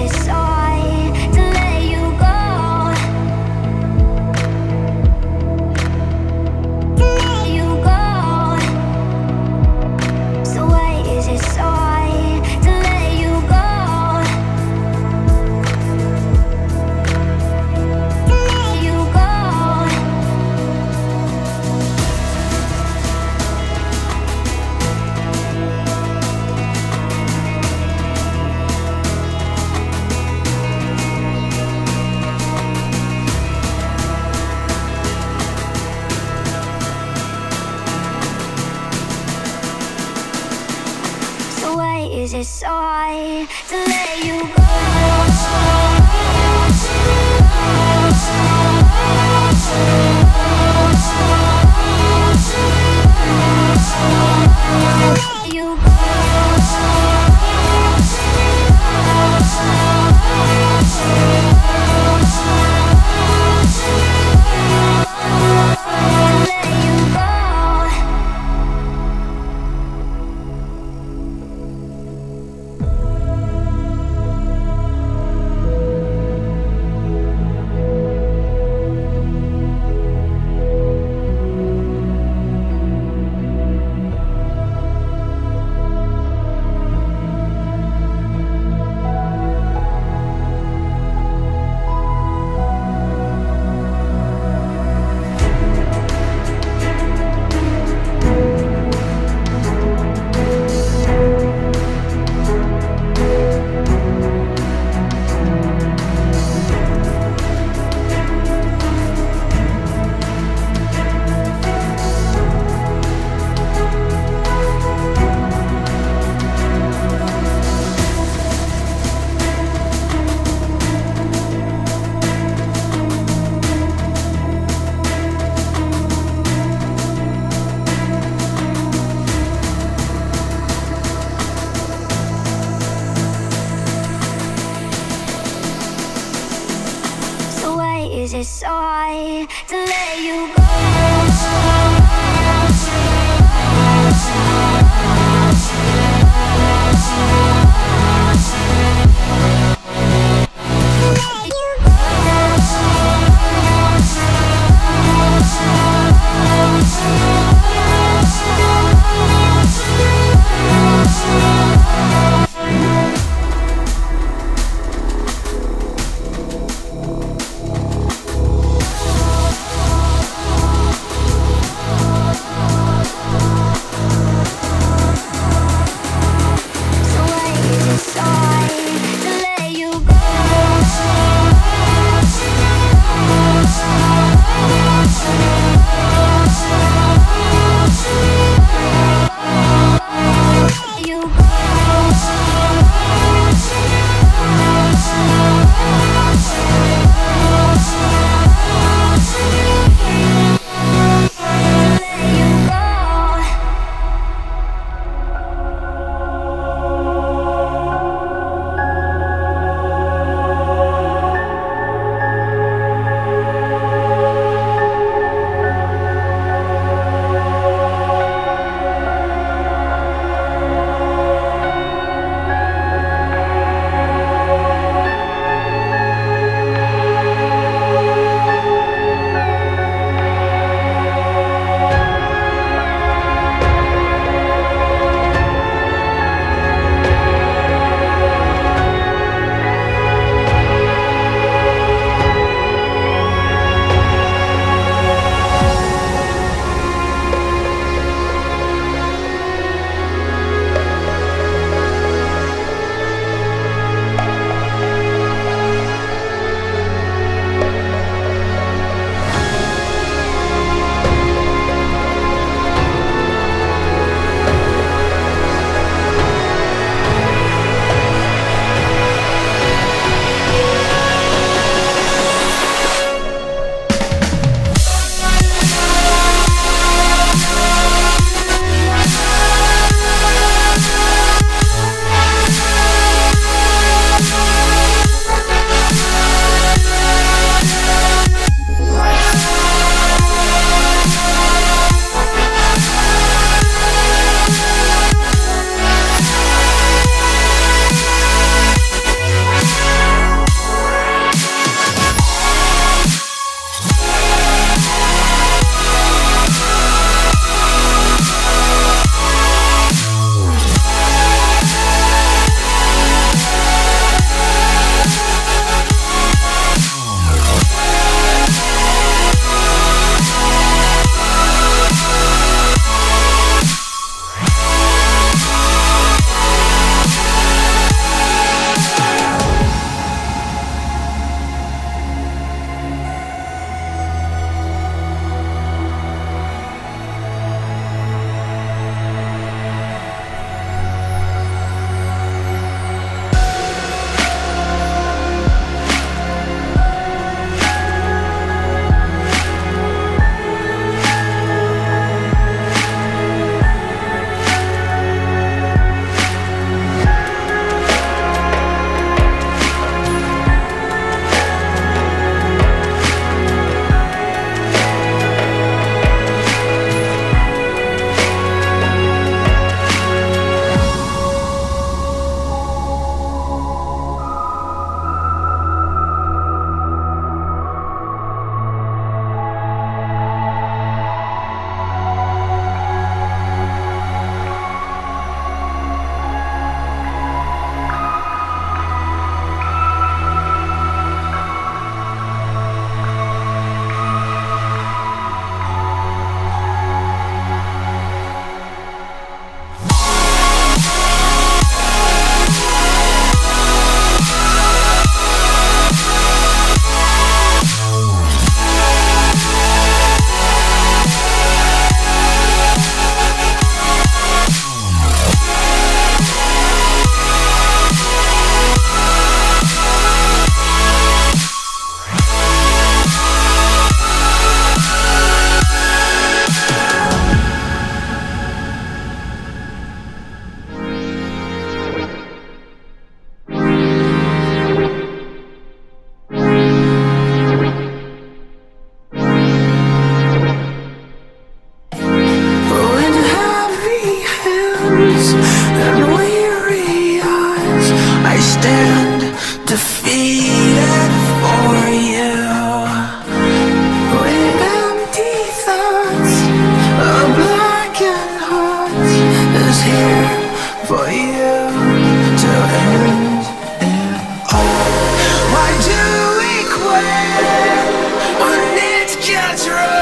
Is it so hard to let you go? Is it so hard to let you go? So why is it so hard to let natural.